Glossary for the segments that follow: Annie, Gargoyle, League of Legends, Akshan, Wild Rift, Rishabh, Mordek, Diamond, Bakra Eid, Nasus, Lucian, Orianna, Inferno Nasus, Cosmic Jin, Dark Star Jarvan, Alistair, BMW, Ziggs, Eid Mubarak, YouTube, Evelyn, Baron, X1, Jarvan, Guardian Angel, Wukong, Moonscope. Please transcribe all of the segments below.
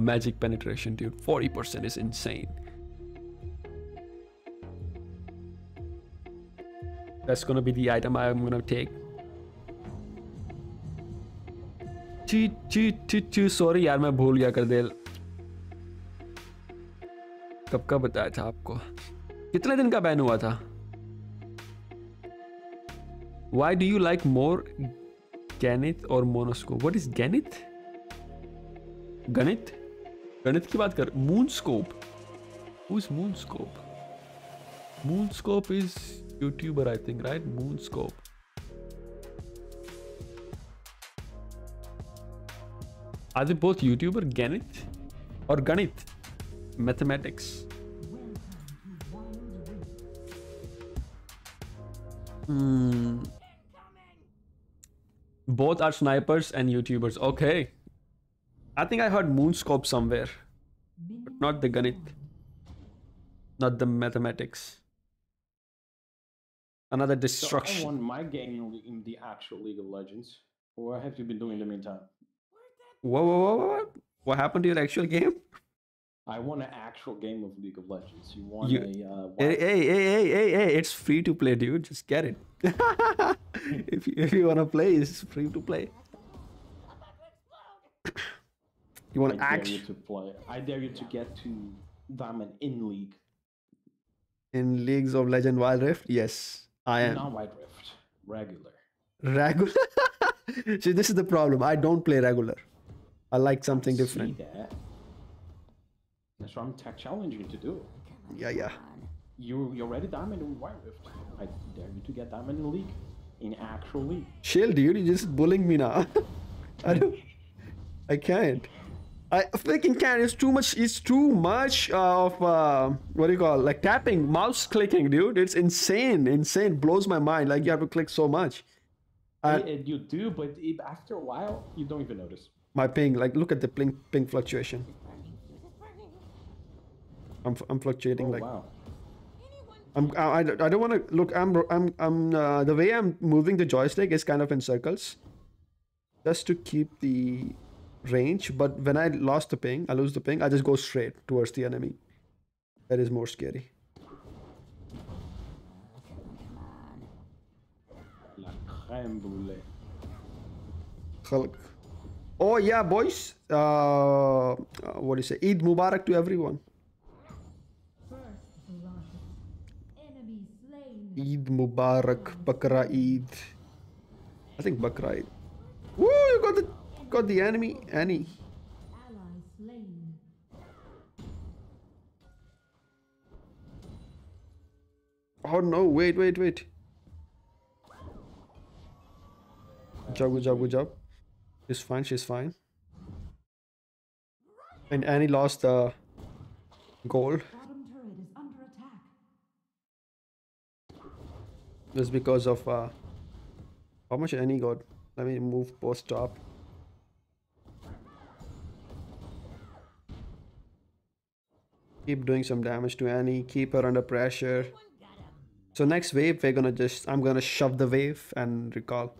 magic penetration, dude. 40% is insane. That's gonna be the item I'm gonna take. Sorry यार मैं भूल गया कर देल. कब का बताया था आपको? कितने दिन का बैन हुआ था? Why do you like more Ganith or Monoscope? What is Ganith? Ganith? Ganith की बात कर. Moonscope. Who is Moonscope? Moonscope is YouTuber I think, right? Moonscope. Are they both YouTuber? Ganith or Ganith? Mathematics. Both are snipers and YouTubers. Okay. I think I heard Moonscope somewhere. But not the Ganith. Not the mathematics. Another destruction. So I won my game in the actual League of Legends. What have you been doing in the meantime? Whoa. What happened to your actual game? I won an actual game of League of Legends. You won hey, it's free to play, dude. Just get it. if you want to play, it's free to play. You want to play. I dare you to get to Diamond in League. In Leagues of Legend Wild Rift? Yes, I am. Not Wild Rift. Regular. Regular? See, this is the problem. I don't play regular. I like something different. That. That's what I'm tech challenging you to do. Yeah. You're already Diamond in Wild Rift. I dare you to get Diamond in League. In actual League. Chill, dude. You're just bullying me now. I can't. I freaking can't. It's too much. It's too much of what do you call it? Like tapping, mouse clicking, dude. It's insane. Blows my mind. Like you have to click so much. You do, but after a while, you don't even notice. My ping, like look at the ping fluctuation. I'm fluctuating like. Wow. I don't want to look. I'm the way I'm moving the joystick is kind of in circles, just to keep the range. But when I lost the ping, I lose the ping. I just go straight towards the enemy. That is more scary. La crème brûlée. Hulk. Oh yeah, boys. What do you say? Eid Mubarak to everyone. Eid Mubarak, Bakra Eid. I think Bakra Eid. Woo! You got the enemy, Annie. Oh no! Wait. Good job. She's fine. And Annie lost the goal. Just because of how much Annie got. Let me move post top. Keep doing some damage to Annie. Keep her under pressure. So next wave, I'm gonna shove the wave and recall.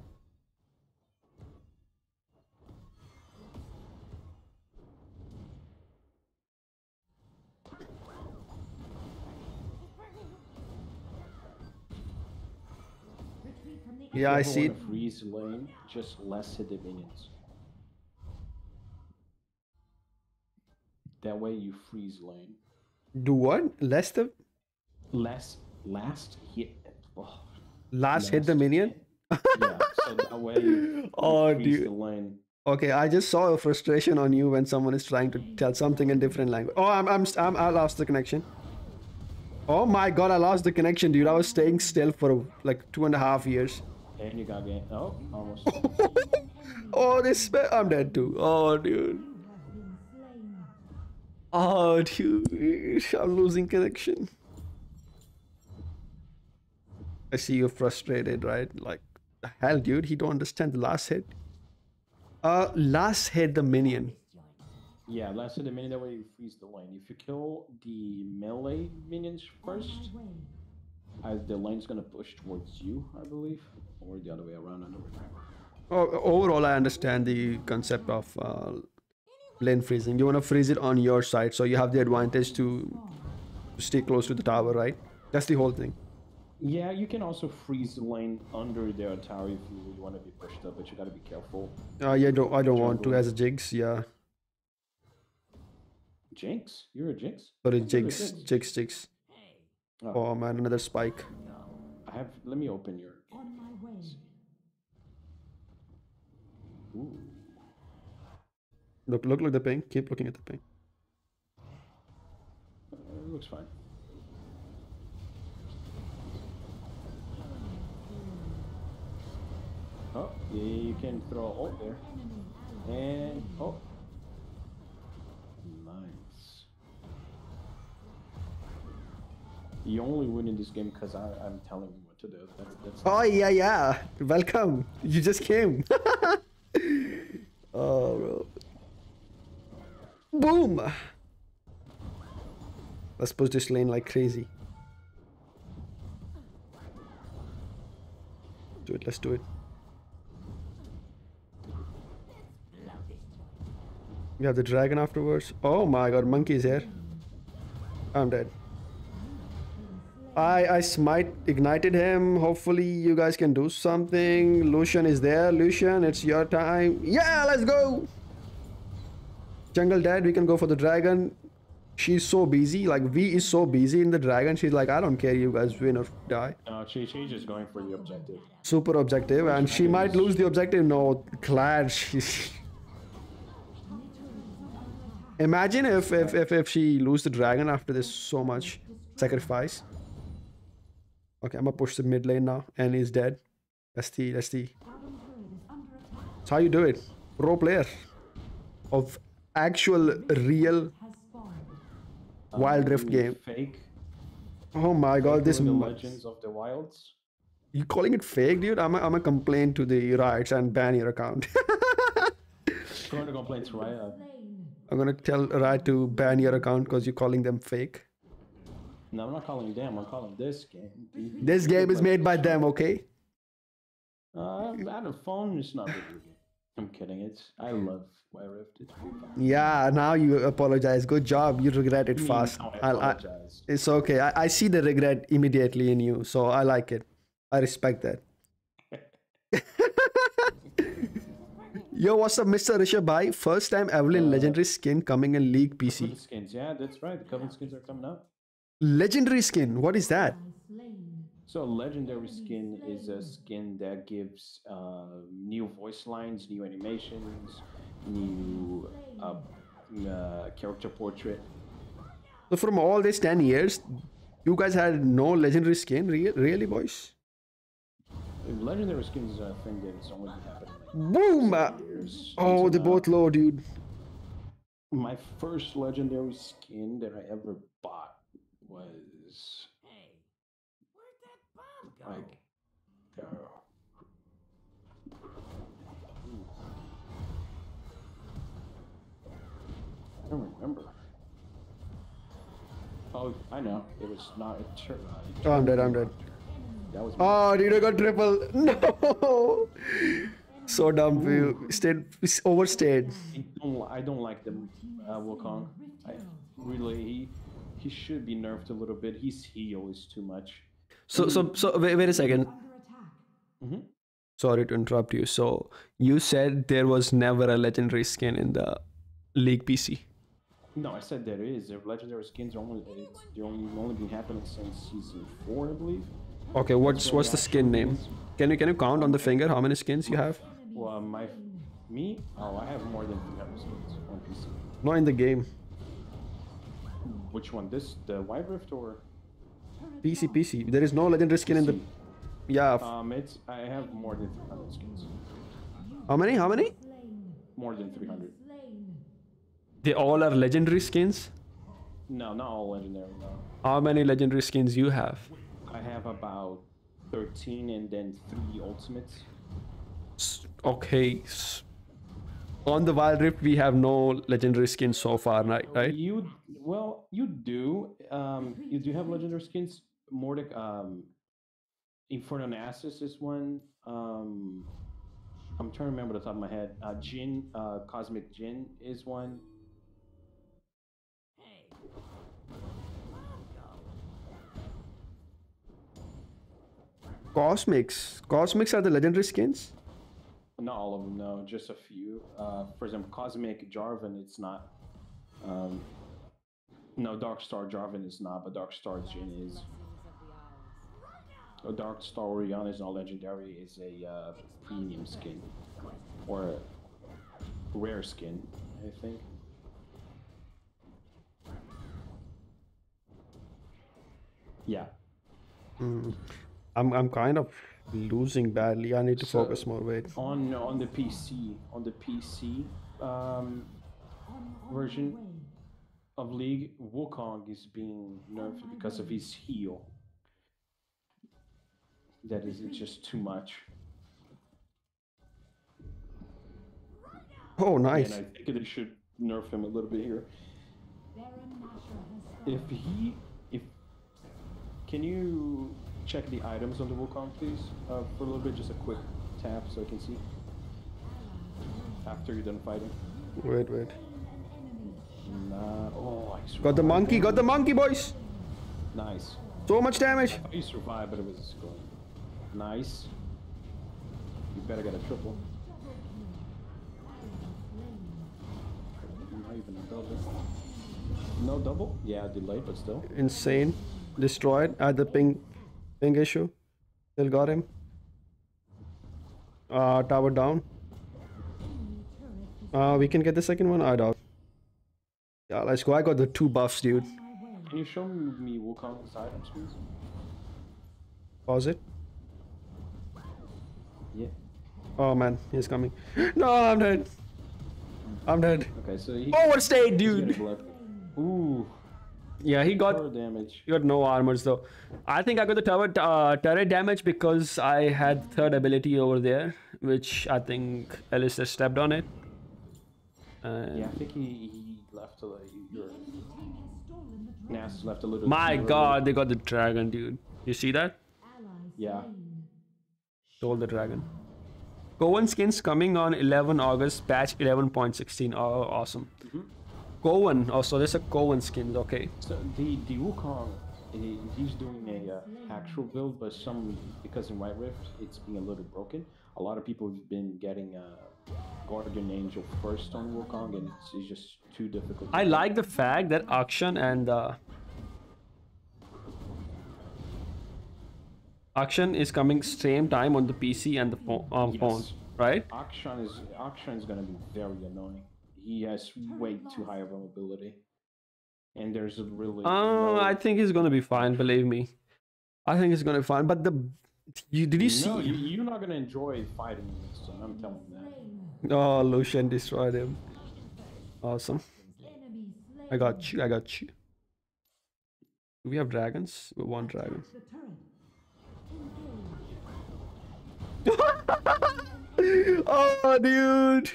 Yeah, I see. Freeze lane, just less hit the minions. That way you freeze lane. Do what? Last hit the minion. Yeah. So that way you freeze the lane. Okay, I just saw a frustration on you when someone is trying to tell something in different language. Oh, I lost the connection. Oh my god, I lost the connection, dude. I was staying still for like 2.5 years. And you got me. Oh, almost. Oh, this. I'm dead too. Oh, dude. I'm losing connection. I see you're frustrated, right? Like, the hell, dude. He don't understand the last hit. Last hit the minion. Yeah, last hit the minion, that way you freeze the lane. If you kill the melee minions first, the lane's gonna push towards you, I believe. Or the other way around, I don't remember. Overall, I understand the concept of lane freezing. You want to freeze it on your side, so you have the advantage to stay close to the tower, right? That's the whole thing. Yeah, you can also freeze the lane under their tower if you really want to be pushed up, but you gotta be careful. Yeah, I don't want to as a Ziggs, yeah. Jinx? You're a Jinx? Sorry, Jinx. Oh. Oh man, another spike. Let me open your... On my way. Ooh. Look at the ping. Keep looking at the ping. It looks fine. Oh, yeah, you can throw ult there. And, oh. Nice. You only win in this game because I'm telling you what to do. That's oh, yeah. Welcome. You just came. Oh, bro. Boom. Let's push this lane like crazy. Do it. Let's do it. We have the dragon afterwards. Oh my god, monkey's here. I'm dead. I smite ignited him. Hopefully you guys can do something. Lucian is there. Lucian, it's your time. Yeah, let's go. Jungle dead. We can go for the dragon. She's so busy. Like, V is so busy in the dragon. She's like, I don't care, you guys win or die. No, she's just going for the objective. Super objective. And she might lose the objective. No, glad she's... Imagine if she loses the dragon after this so much sacrifice. Okay, I'm gonna push the mid lane now. Annie is dead. That's the. That's how you do it. Pro player of actual real Wild Rift game. Fake. Oh my god, this. The Legends of the Wilds. You calling it fake, dude? I'm a complaint to the rights and ban your account. Going to complain to Riot. I'm gonna tell Riot to ban your account because you're calling them fake. No, I'm not calling them. I'm calling this game. This game is made by them, okay? I don't phone. It's not a video game. I'm kidding. I love Wild Rift. It's really fun. Yeah, now you apologize. Good job. You regret it fast. No, I apologize. It's okay. I see the regret immediately in you, so I like it. I respect that. Yo, what's up, Mr. Rishabh Bhai? First time Evelyn legendary skin coming in League PC. Coven skins, yeah, that's right. The Coven skins are coming up. Legendary skin, what is that? So, legendary skin is a skin that gives new voice lines, new animations, new character portrait. So, from all these 10 years, you guys had no legendary skin, really, boys? Legendary skins is a thing that's always happening. Boom! Oh, they're both low, dude. My first legendary skin that I ever bought was... Hey, where'd that bomb go? Like... I don't remember. Oh, I know. It was not a turn. Oh, I'm dead. Oh, dude, I got triple. No! So dumb for you. Overstayed. I don't like the Wukong. He should be nerfed a little bit. His heal is too much. So wait a second. Mm-hmm. Sorry to interrupt you. So you said there was never a legendary skin in the League PC. No, I said there is. The legendary skins only been happening since season 4, I believe. Okay, what's the skin name? Can you count on the finger how many skins you have? Well, I have more than 300 skins on PC. Not in the game. Which one? The Wild Rift or PC? There is no legendary skin in the. Yeah. I have more than 300 skins. How many? More than 300. They all are legendary skins? No, not all legendary. No. How many legendary skins you have? I have about 13 and then 3 ultimates. Okay. On the Wild Rift, we have no legendary skins so far, right? You do. You do have legendary skins. Mordek, Inferno Nasus is one. I'm trying to remember the top of my head. Jin, Cosmic Jin is one. Hey. Cosmics. Cosmics are the legendary skins? Not all of them, no. Just a few. For example, Cosmic Jarvan, it's not. No, Dark Star Jarvan is not, but Dark Star Jin is. Oh, Dark Star Orianna is not legendary, it's a premium skin. Or a rare skin, I think. Yeah. I'm kind of losing badly. I need to focus more. Wait. On the PC, version of League, Wukong is being nerfed because of his heal. That is just too much. Oh, nice. And I think they should nerf him a little bit here. Can you check the items on the Wukong, please? For a little bit, just a quick tap so I can see. After you're done fighting. Wait, wait. Nah, oh, I got the monkey, boys! Nice. So much damage! You survived, but it was going. Nice. You better get a triple. Not even a double. No double? Yeah, delayed, but still. Insane. Destroyed. I had the ping issue. Still got him. Tower down. We can get the second one. I doubt. Yeah, let's go. I got the two buffs, dude. Can you show me Wukong's items, please? Pause it. Yeah. Oh man, he's coming. No, I'm dead. I'm dead. Okay, so he. Oh, what's that, dude? Ooh. Yeah, he got damage. He got no armors though. I think I got the turret damage because I had third ability over there, which I think Alistair stepped on it. Yeah, I think he left a little. Nasus left a little. My God, they got the dragon, dude. You see that? Yeah. Stole the dragon. Gowan skins coming on 11 August, patch 11.16. Oh, awesome. Gowan, oh, so there's a Gowan skins, okay. So the Wukong, he's doing a actual build, but because in Wild Rift, it's being a little broken. A lot of people have been getting Guardian Angel first on Wukong, and it's just too difficult. I like the fact that Akshan and Akshan is coming same time on the PC and the phone, right? Akshan is gonna be very annoying. He has way too high of mobility, and there's a really. I think he's gonna be fine. Believe me, I think he's gonna be fine. But did you see? No, you're not gonna enjoy fighting this one. I'm telling you that. Oh, Lucian destroyed him. Awesome. I got you. Do we have dragons? One dragon. Oh, dude.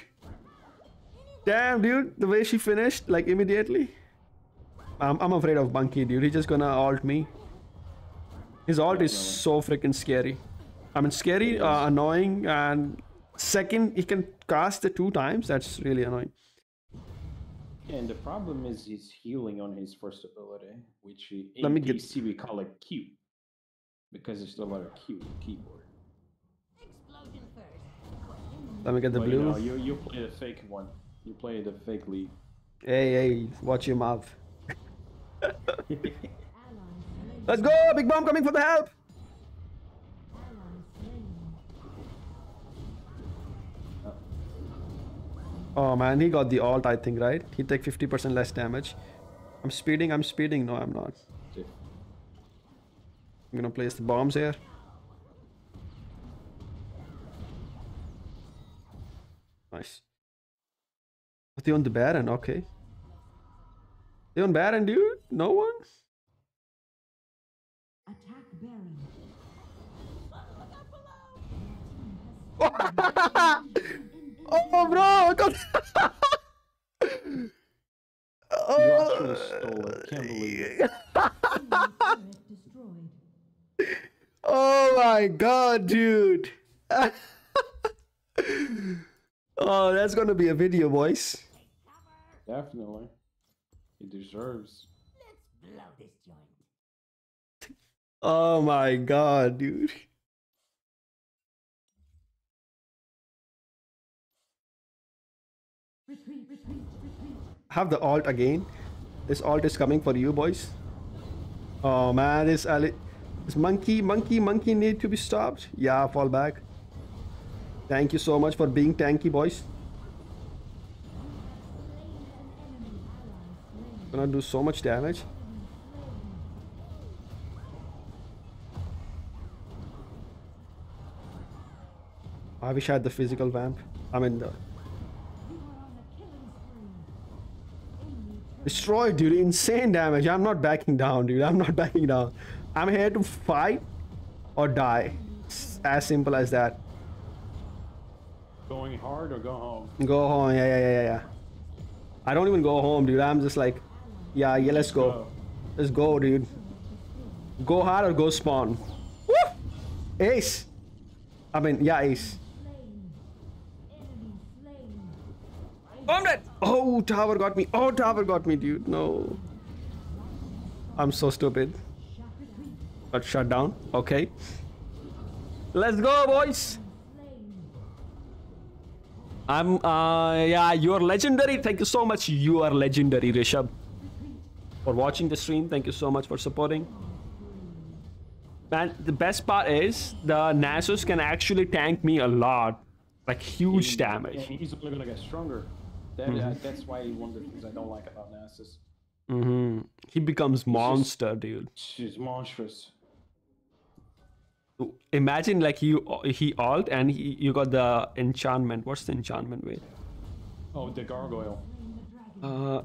Damn, dude. The way she finished, like, immediately. I'm afraid of Bunky, dude. He's just gonna ult me. His ult is so freaking scary. I mean, scary, annoying, and second, he can cast it 2 times. That's really annoying. And the problem is he's healing on his first ability, which in PC we call it Q. Because it's still like a Q keyboard. Let me get the blue. No, you play the fake one. You play the fake league. Hey, watch your mouth. Let's go! Big Bomb coming for the help! Oh man, he got the ult, I think, right? He take 50% less damage. I'm speeding. No, I'm not. I'm gonna place the bombs here. Nice. They on the Baron, okay. They on Baron, dude? No one? Attack Baron. Oh, bro! I got... You stole it. Can't believe it. Oh my God, dude! Oh, that's gonna be a video, boys. Definitely. He deserves. Let's blow this joint. Oh my god, dude. Have the alt again. This alt is coming for you, boys. Oh man, this monkey need to be stopped. Yeah, fall back. Thank you so much for being tanky, boys. Gonna do so much damage. I wish I had the physical vamp. I mean the destroy, dude. Insane damage. I'm not backing down, dude. I'm not backing down. I'm here to fight or die. It's as simple as that. Going hard or go home? Go home. Yeah. I don't even go home, dude. I'm just like, yeah, let's go. Let's go, dude. Go hard or go spawn. Woo! Ace. I mean, yeah, ace. Bombed it! Oh, tower got me. Oh, tower got me, dude. No. I'm so stupid. Got shut down. Okay. Let's go, boys. Yeah, you are legendary. Thank you so much. You are legendary, Rishabh. For watching the stream. Thank you so much for supporting. Man, the best part is the Nasus can actually tank me a lot. Like, huge damage. Yeah, he's only gonna get stronger. That's why one of the things I don't like about Nasus. He becomes monster, dude. She's monstrous. Imagine like he ult and you got the enchantment. What's the enchantment with? Oh, the gargoyle.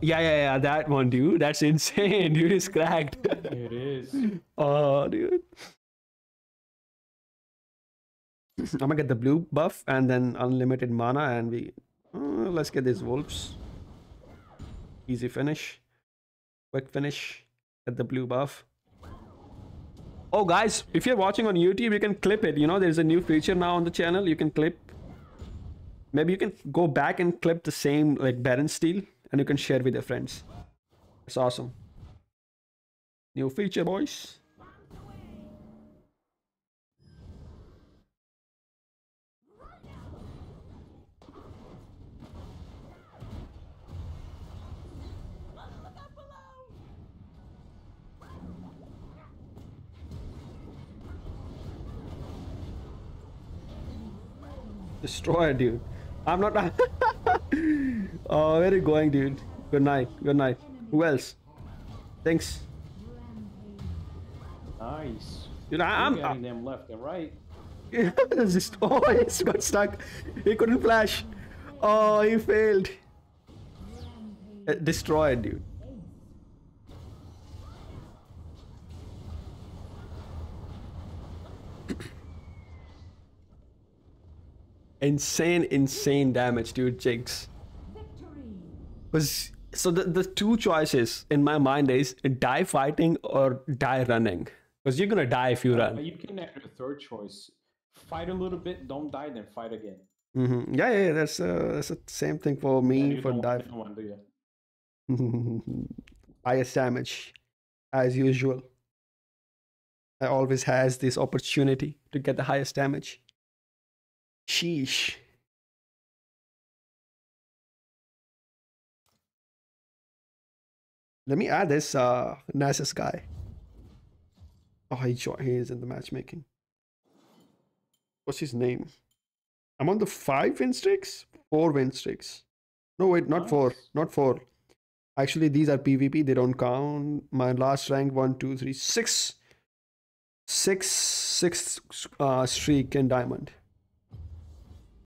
Yeah, that one, dude. That's insane, dude. It's cracked. It is. Oh, dude. I'm gonna get the blue buff and then unlimited mana, and we let's get these wolves. Easy finish, quick finish. Get the blue buff. Oh guys, if you're watching on YouTube, you can clip it. You know, there's a new feature now on the channel. You can clip. Maybe you can go back and clip the same like Baron steal, and you can share with your friends. It's awesome. New feature, boys. Destroyer, dude. I'm not. Oh, where are you going, dude? Good night. Good night. Who else? Thanks. Nice. Dude, I'm getting them left and right. Just, oh, he got stuck. He couldn't flash. Oh, he failed. Destroyer, dude. Insane damage, dude. Ziggs was so the two choices in my mind is die fighting or die running, because you're gonna die if you run. You can have a third choice: fight a little bit, don't die, then fight again. Yeah, that's the same thing for me. Yeah, for die one, do you? Highest damage as usual. I always has this opportunity to get the highest damage. Sheesh. Let me add this Nasus guy. Oh, he is in the matchmaking. What's his name? I'm on the 4 win streaks. No, wait, not nice. 4. Actually, these are PvP. They don't count. My last rank, 1, 2, 3, 6. 6th streak in Diamond.